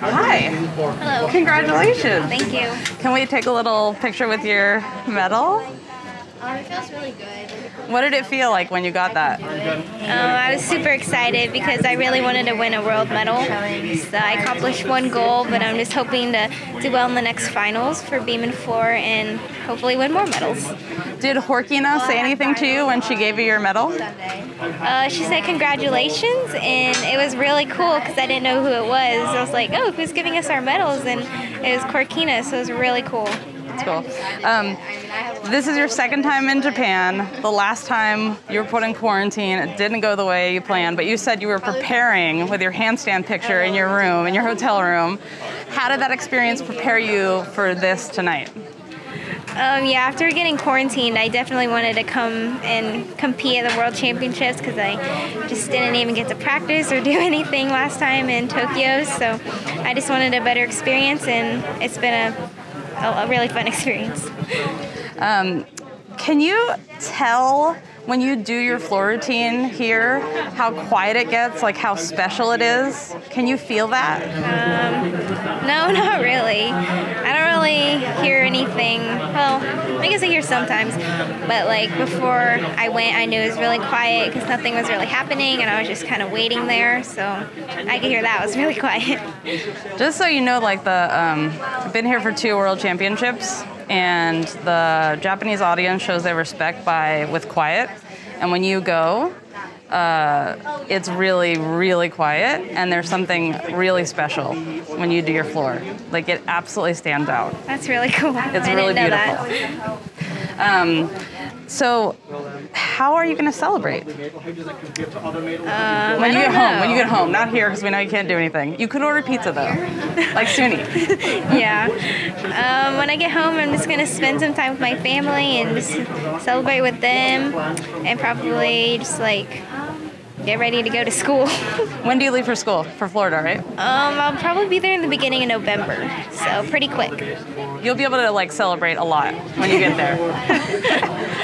Hi. Hello. Congratulations. Thank you. Can we take a little picture with your medal? It feels really good. What did it feel like when you got that? I was super excited because I really wanted to win a world medal. So I accomplished one goal, but I'm just hoping to do well in the next finals for beam and floor and hopefully win more medals. Did Horkina say anything to you when she gave you your medal? She said congratulations, and it was really cool because I didn't know who it was. I was like, oh, who's giving us our medals? And it was Horkina, so it was really cool. That's cool. This is your second time in Japan. The last time you were put in quarantine, it didn't go the way you planned, but you said you were preparing with your handstand picture in your room, in your hotel room. How did that experience prepare you for this tonight? Yeah, after getting quarantined, I definitely wanted to come and compete at the World Championships because I just didn't even get to practice or do anything last time in Tokyo. So I just wanted a better experience, and it's been a really fun experience. Can you tell when you do your floor routine here how quiet it gets, like how special it is? Can you feel that? No, not really. I don't really hear anything. Well, I guess I hear sometimes, but like before I went, I knew it was really quiet because nothing was really happening and I was just kind of waiting there, so I could hear that. It was really quiet. Just so you know, like I've been here for 2 World Championships, and the Japanese audience shows their respect with quiet. And when you go, it's really, really quiet, and there's something really special when you do your floor. Like, it absolutely stands out. That's really cool. It's really beautiful. So how are you going to celebrate? When you get home, not here because we know you can't do anything. You could order pizza though, like Suni. Yeah. When I get home, I'm just going to spend some time with my family and just celebrate with them, and probably just like get ready to go to school. When do you leave for school? For Florida, right? I'll probably be there in the beginning of November, so pretty quick. You'll be able to like celebrate a lot when you get there.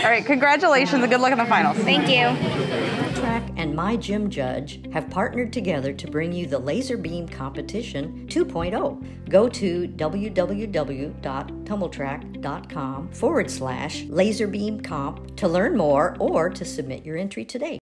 All right, congratulations and good luck in the finals. Thank you. Tumbl Trak and my gym judge have partnered together to bring you the Laser Beam Competition 2.0. Go to www.tumbltrak.com/laserbeamcomp to learn more or to submit your entry today.